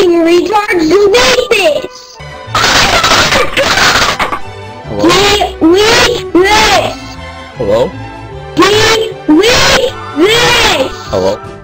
fucking retards who made this! Hello? Hello? Hello?